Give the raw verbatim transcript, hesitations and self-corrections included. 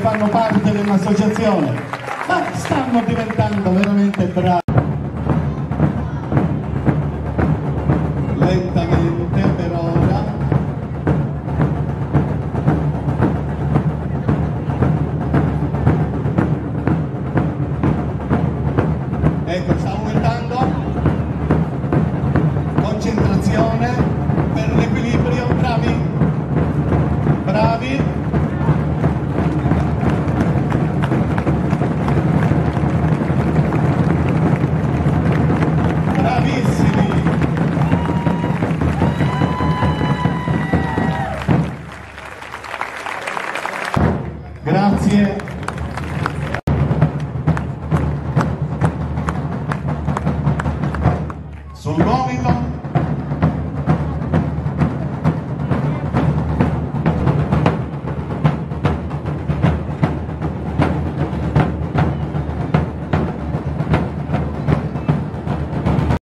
fanno parte di un'associazione, ma stanno diventando veramente bravi. Lentamente per ora. Ecco, sta aumentando. Concentrazione per l'equilibrio, bravi. Bravi. Grazie. Sul gomito.